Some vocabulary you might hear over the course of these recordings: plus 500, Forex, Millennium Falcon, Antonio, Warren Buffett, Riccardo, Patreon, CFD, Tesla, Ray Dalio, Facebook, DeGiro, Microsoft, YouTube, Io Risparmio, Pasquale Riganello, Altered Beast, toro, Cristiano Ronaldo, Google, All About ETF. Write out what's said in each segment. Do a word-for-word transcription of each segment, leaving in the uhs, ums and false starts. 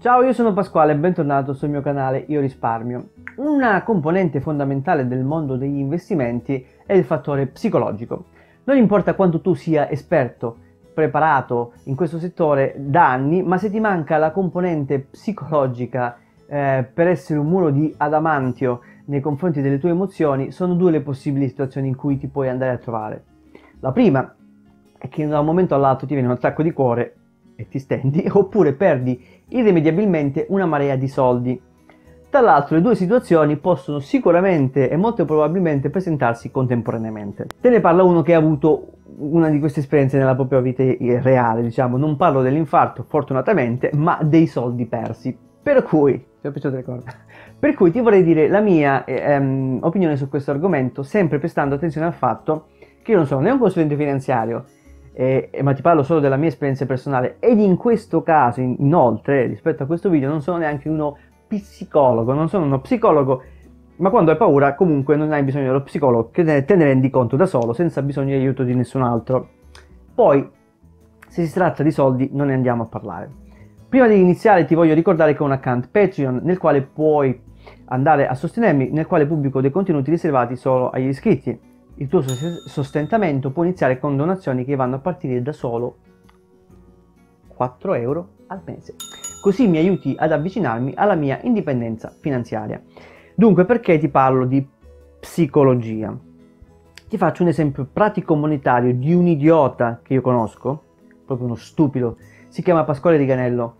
Ciao, io sono Pasquale e bentornato sul mio canale Io Risparmio. Una componente fondamentale del mondo degli investimenti è il fattore psicologico. Non importa quanto tu sia esperto, preparato in questo settore da anni, ma se ti manca la componente psicologica eh, per essere un muro di adamantio nei confronti delle tue emozioni, sono due le possibili situazioni in cui ti puoi andare a trovare. La prima è che da un momento all'altro ti viene un attacco di cuore e ti stendi, oppure perdi irrimediabilmente una marea di soldi. Tra l'altro le due situazioni possono sicuramente e molto probabilmente presentarsi contemporaneamente. Te ne parla uno che ha avuto una di queste esperienze nella propria vita reale, diciamo. Non parlo dell'infarto, fortunatamente, ma dei soldi persi. Per cui, ti ho piaciuto le corde. Per cui ti vorrei dire la mia ehm, opinione su questo argomento, sempre prestando attenzione al fatto che io non sono né un consulente finanziario, Eh, ma ti parlo solo della mia esperienza personale, ed in questo caso in, inoltre rispetto a questo video non sono neanche uno psicologo, non sono uno psicologo, ma quando hai paura comunque non hai bisogno dello psicologo, che te, te ne rendi conto da solo senza bisogno di aiuto di nessun altro. Poi se si tratta di soldi non ne andiamo a parlare. Prima di iniziare ti voglio ricordare che ho un account Patreon nel quale puoi andare a sostenermi, nel quale pubblico dei contenuti riservati solo agli iscritti. Il tuo sostentamento può iniziare con donazioni che vanno a partire da solo quattro euro al mese. Così mi aiuti ad avvicinarmi alla mia indipendenza finanziaria. Dunque, perché ti parlo di psicologia? Ti faccio un esempio pratico monetario di un idiota che io conosco, proprio uno stupido, si chiama Pasquale Riganello.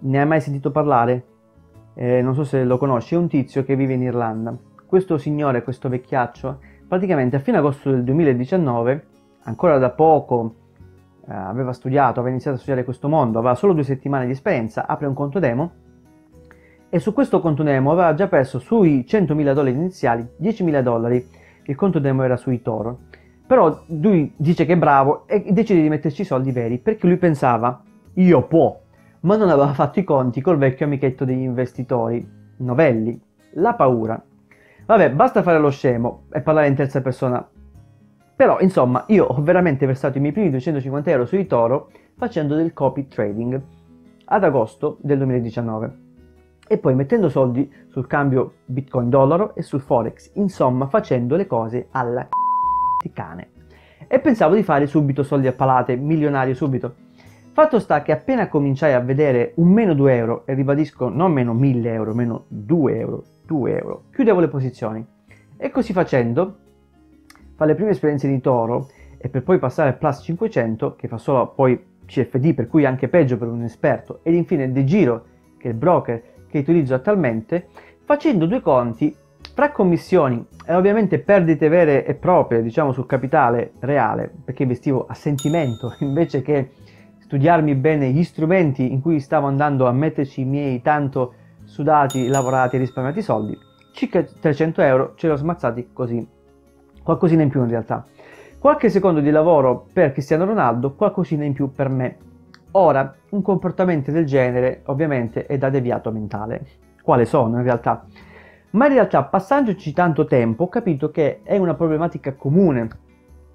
Ne hai mai sentito parlare? Eh, non so se lo conosci, è un tizio che vive in Irlanda. Questo signore, questo vecchiaccio, praticamente a fine agosto del duemiladiciannove, ancora da poco, eh, aveva studiato, aveva iniziato a studiare questo mondo, aveva solo due settimane di esperienza, apre un conto demo e su questo conto demo aveva già perso sui centomila dollari iniziali, diecimila dollari, il conto demo era sui Toro. Però lui dice che è bravo e decide di metterci soldi veri, perché lui pensava, io può, ma non aveva fatto i conti col vecchio amichetto degli investitori, novelli, la paura. Vabbè, basta fare lo scemo e parlare in terza persona. Però, insomma, io ho veramente versato i miei primi duecentocinquanta euro sui Toro facendo del copy trading ad agosto del duemiladiciannove. E poi mettendo soldi sul cambio Bitcoin-dollaro e sul Forex. Insomma, facendo le cose alla c***o cane. E pensavo di fare subito soldi a palate, milionario subito. Fatto sta che appena cominciai a vedere un meno due euro, e ribadisco non meno mille euro, meno due euro, due euro, chiudevo le posizioni, e così facendo, fa le prime esperienze di Toro e per poi passare al plus cinquecento, che fa solo poi C F D, per cui anche peggio per un esperto, ed infine DeGiro, che è il broker che utilizzo attualmente, facendo due conti fra commissioni e ovviamente perdite vere e proprie, diciamo, sul capitale reale, perché investivo a sentimento invece che studiarmi bene gli strumenti in cui stavo andando a metterci i miei tanto sudati, lavorati e risparmiati soldi, circa trecento euro ce li ho smazzati così, qualcosina in più in realtà, qualche secondo di lavoro per Cristiano Ronaldo, qualcosina in più per me. Ora, un comportamento del genere ovviamente è da deviato mentale, quale sono in realtà, ma in realtà passandoci tanto tempo ho capito che è una problematica comune,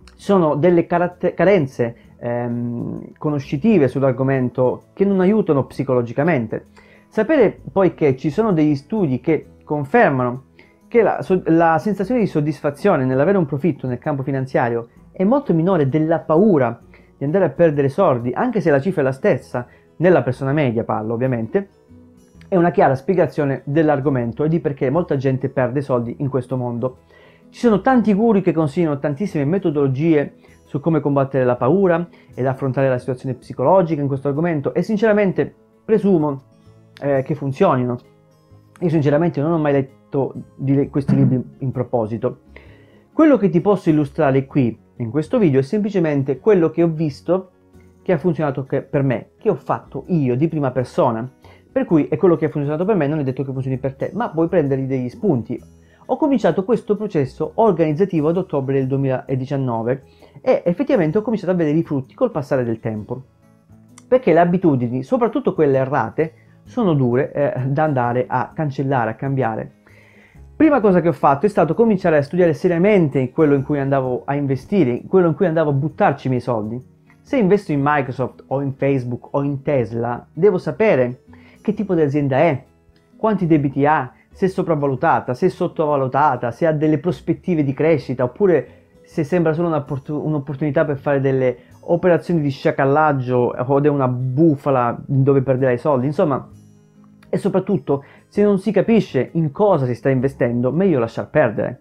ci sono delle carenze ehm, conoscitive sull'argomento che non aiutano psicologicamente. Sapere poi che ci sono degli studi che confermano che la, so, la sensazione di soddisfazione nell'avere un profitto nel campo finanziario è molto minore della paura di andare a perdere soldi, anche se la cifra è la stessa, nella persona media parlo ovviamente, è una chiara spiegazione dell'argomento e di perché molta gente perde soldi in questo mondo. Ci sono tanti guru che consigliano tantissime metodologie su come combattere la paura ed affrontare la situazione psicologica in questo argomento e sinceramente presumo Eh, che funzionino. Io sinceramente non ho mai letto di le questi libri in proposito. Quello che ti posso illustrare qui in questo video è semplicemente quello che ho visto che ha funzionato che per me, che ho fatto io di prima persona, per cui è quello che ha funzionato per me, non è detto che funzioni per te, ma puoi prendergli degli spunti. Ho cominciato questo processo organizzativo ad ottobre del duemiladiciannove e effettivamente ho cominciato a vedere i frutti col passare del tempo, perché le abitudini, soprattutto quelle errate, sono dure eh, da andare a cancellare, a cambiare. Prima cosa che ho fatto è stato cominciare a studiare seriamente quello in cui andavo a investire, quello in cui andavo a buttarci i miei soldi. Se investo in Microsoft o in Facebook o in Tesla, devo sapere che tipo di azienda è, quanti debiti ha, se è sopravvalutata, se è sottovalutata, se ha delle prospettive di crescita, oppure se sembra solo un'opportunità per fare delle operazioni di sciacallaggio o di una bufala dove perderai i soldi, insomma. E soprattutto, se non si capisce in cosa si sta investendo, meglio lasciar perdere.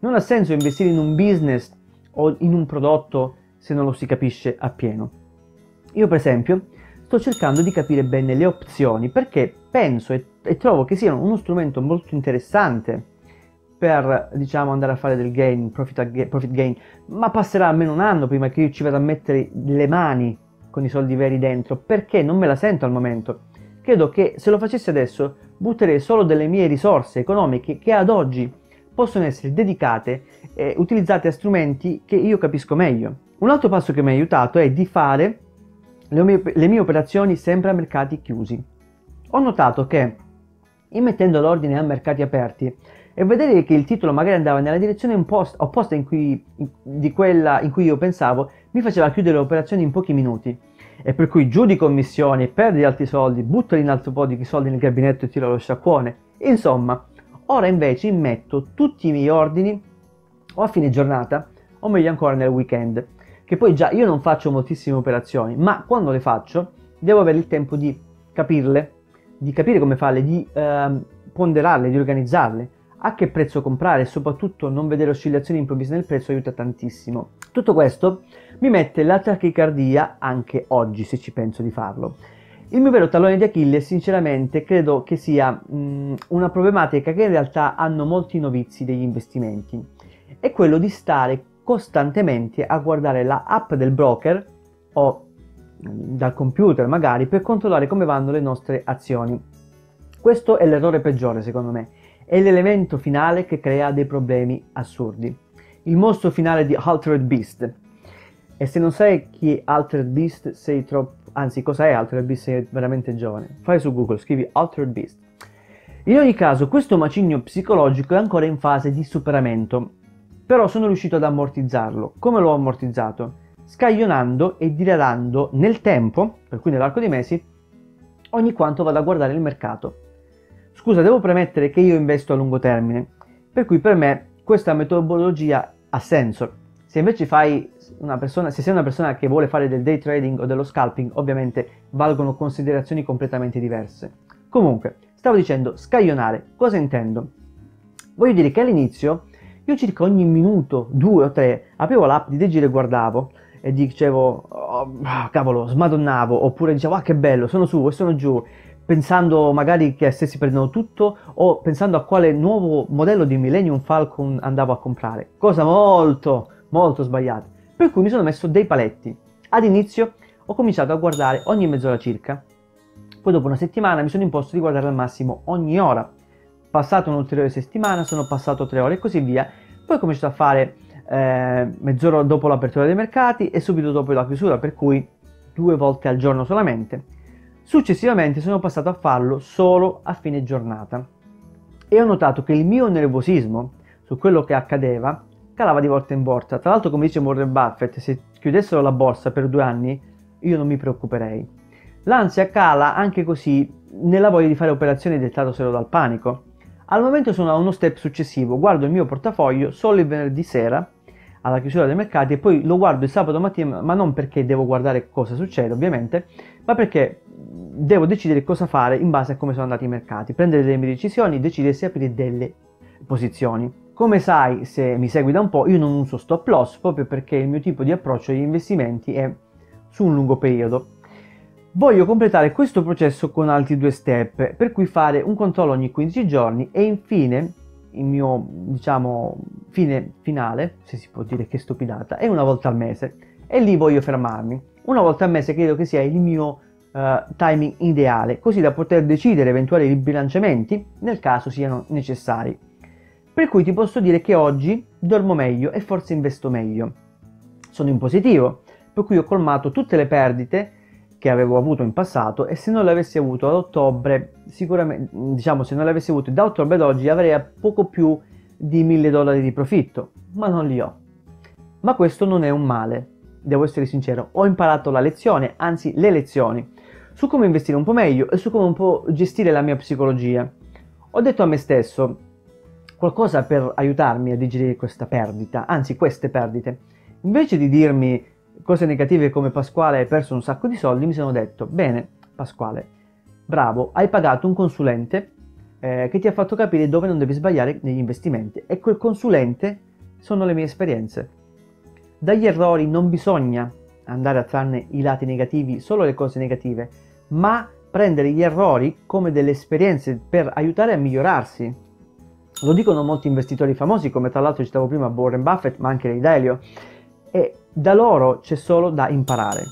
Non ha senso investire in un business o in un prodotto se non lo si capisce appieno. Io per esempio sto cercando di capire bene le opzioni, perché penso e, e trovo che siano uno strumento molto interessante per, diciamo, andare a fare del gain, profit, profit gain, ma passerà almeno un anno prima che io ci vada a mettere le mani con i soldi veri dentro, perché non me la sento al momento. Credo che se lo facessi adesso butterei solo delle mie risorse economiche che ad oggi possono essere dedicate e utilizzate a strumenti che io capisco meglio. Un altro passo che mi ha aiutato è di fare le mie, le mie operazioni sempre a mercati chiusi. Ho notato che immettendo l'ordine a mercati aperti e vedere che il titolo magari andava nella direzione opposta in cui, di quella in cui io pensavo, mi faceva chiudere le operazioni in pochi minuti. E per cui giù di commissioni, perdi altri soldi, buttali in altro po' di soldi nel gabinetto e tiro lo sciacquone. Insomma, ora invece immetto tutti i miei ordini o a fine giornata o meglio ancora nel weekend, che poi già io non faccio moltissime operazioni, ma quando le faccio devo avere il tempo di capirle, di capire come farle, di eh, ponderarle, di organizzarle, a che prezzo comprare e soprattutto non vedere oscillazioni improvvise nel prezzo aiuta tantissimo. Tutto questo mi mette la tachicardia anche oggi, se ci penso di farlo. Il mio vero tallone di Achille sinceramente credo che sia mh, una problematica che in realtà hanno molti novizi degli investimenti, è quello di stare costantemente a guardare la app del broker o mh, dal computer magari per controllare come vanno le nostre azioni. Questo è l'errore peggiore secondo me, è l'elemento finale che crea dei problemi assurdi, il mostro finale di Altered Beast. E se non sai chi è Altered Beast sei troppo, anzi cosa è Altered Beast sei veramente giovane, fai su Google, scrivi Altered Beast. In ogni caso questo macigno psicologico è ancora in fase di superamento, però sono riuscito ad ammortizzarlo. Come l'ho ammortizzato? Scaglionando e diradando nel tempo, per cui nell'arco dei mesi, ogni quanto vado a guardare il mercato. Scusa, devo premettere che io investo a lungo termine, per cui per me questa metodologia ha senso. Se invece fai una persona, se sei una persona che vuole fare del day trading o dello scalping, ovviamente valgono considerazioni completamente diverse. Comunque, stavo dicendo scaglionare, cosa intendo? Voglio dire che all'inizio io circa ogni minuto, due o tre, aprivo l'app di DeGiro e guardavo e dicevo oh, cavolo, smadonnavo, oppure dicevo ah che bello, sono su e sono giù, pensando magari che stessi prendendo tutto o pensando a quale nuovo modello di Millennium Falcon andavo a comprare, cosa molto molto sbagliata, per cui mi sono messo dei paletti. Ad inizio ho cominciato a guardare ogni mezz'ora circa, poi dopo una settimana mi sono imposto di guardare al massimo ogni ora, passata un'ulteriore settimana sono passato tre ore e così via, poi ho cominciato a fare eh, mezz'ora dopo l'apertura dei mercati e subito dopo la chiusura, per cui due volte al giorno solamente. Successivamente sono passato a farlo solo a fine giornata e ho notato che il mio nervosismo su quello che accadeva calava di volta in volta. Tra l'altro, come dice Warren Buffett, se chiudessero la borsa per due anni io non mi preoccuperei. L'ansia cala anche così nella voglia di fare operazioni dettato solo dal panico. Al momento sono a uno step successivo, guardo il mio portafoglio solo il venerdì sera alla chiusura dei mercati e poi lo guardo il sabato mattina, ma non perché devo guardare cosa succede ovviamente, ma perché devo decidere cosa fare in base a come sono andati i mercati, prendere delle mie decisioni, decidere se aprire delle posizioni. Come sai, se mi segui da un po', io non uso stop loss proprio perché il mio tipo di approccio agli investimenti è su un lungo periodo. Voglio completare questo processo con altri due step, per cui fare un controllo ogni quindici giorni e infine il mio, diciamo, fine finale, se si può dire che stupidata, è una volta al mese e lì voglio fermarmi. Una volta al mese credo che sia il mio uh, timing ideale, così da poter decidere eventuali ribilanciamenti nel caso siano necessari. Per cui ti posso dire che oggi dormo meglio e forse investo meglio. Sono in positivo, per cui ho colmato tutte le perdite che avevo avuto in passato e se non le avessi avuto ad ottobre, sicuramente, diciamo se non le avessi avute da ottobre ad oggi avrei a poco più di mille dollari di profitto, ma non li ho. Ma questo non è un male, devo essere sincero, ho imparato la lezione, anzi le lezioni. su come investire un po' meglio e su come un po' gestire la mia psicologia. Ho detto a me stesso qualcosa per aiutarmi a digerire questa perdita, anzi queste perdite. Invece di dirmi cose negative come Pasquale hai perso un sacco di soldi, mi sono detto: bene Pasquale, bravo, hai pagato un consulente eh, che ti ha fatto capire dove non devi sbagliare negli investimenti, e quel consulente sono le mie esperienze. Dagli errori non bisogna andare a trarne i lati negativi, solo le cose negative, ma prendere gli errori come delle esperienze per aiutare a migliorarsi. Lo dicono molti investitori famosi, come tra l'altro citavo prima Warren Buffett, ma anche Ray Dalio, e da loro c'è solo da imparare.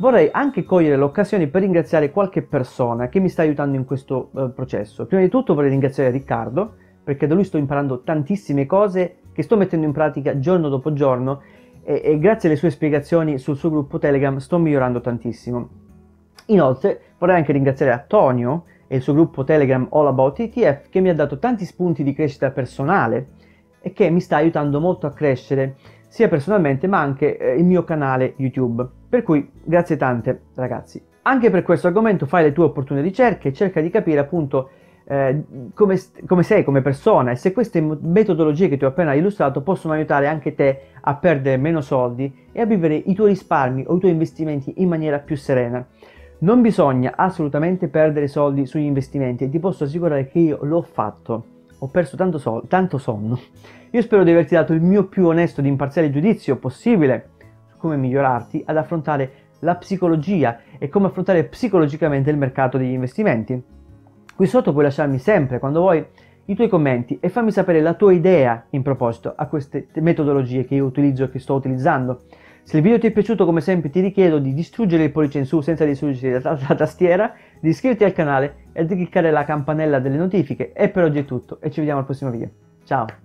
Vorrei anche cogliere l'occasione per ringraziare qualche persona che mi sta aiutando in questo eh, processo. Prima di tutto vorrei ringraziare Riccardo, perché da lui sto imparando tantissime cose che sto mettendo in pratica giorno dopo giorno, e, e grazie alle sue spiegazioni sul suo gruppo Telegram sto migliorando tantissimo. Inoltre vorrei anche ringraziare Antonio e il suo gruppo Telegram All About E T F, che mi ha dato tanti spunti di crescita personale e che mi sta aiutando molto a crescere sia personalmente ma anche eh, il mio canale YouTube. Per cui grazie tante ragazzi. Anche per questo argomento fai le tue opportune ricerche e cerca di capire appunto eh, come, come sei come persona, e se queste metodologie che ti ho appena illustrato possono aiutare anche te a perdere meno soldi e a vivere i tuoi risparmi o i tuoi investimenti in maniera più serena. Non bisogna assolutamente perdere soldi sugli investimenti, e ti posso assicurare che io l'ho fatto. Ho perso tanto, sol- tanto sonno. Io spero di averti dato il mio più onesto ed imparziale giudizio possibile su come migliorarti ad affrontare la psicologia e come affrontare psicologicamente il mercato degli investimenti. Qui sotto puoi lasciarmi sempre, quando vuoi, i tuoi commenti e fammi sapere la tua idea in proposito a queste metodologie che io utilizzo e che sto utilizzando. Se il video ti è piaciuto, come sempre ti richiedo di distruggere il pollice in su senza distruggere la, la tastiera, di iscriverti al canale e di cliccare la campanella delle notifiche. E per oggi è tutto, e ci vediamo al prossimo video. Ciao!